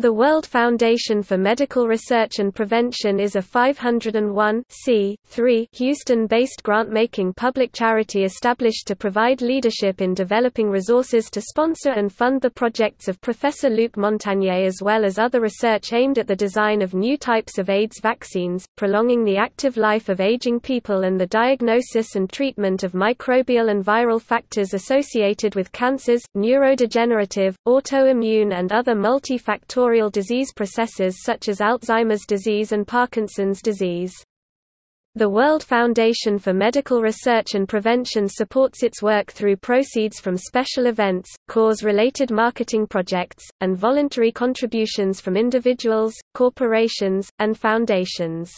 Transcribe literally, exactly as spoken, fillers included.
The World Foundation for Medical Research and Prevention is a five oh one c three Houston-based grant-making public charity established to provide leadership in developing resources to sponsor and fund the projects of Professor Luc Montagnier, as well as other research aimed at the design of new types of AIDS vaccines, prolonging the active life of aging people, and the diagnosis and treatment of microbial and viral factors associated with cancers, neurodegenerative, autoimmune and other multifactorial disease processes such as Alzheimer's disease and Parkinson's disease. The World Foundation for Medical Research and Prevention supports its work through proceeds from special events, cause-related marketing projects, and voluntary contributions from individuals, corporations, and foundations.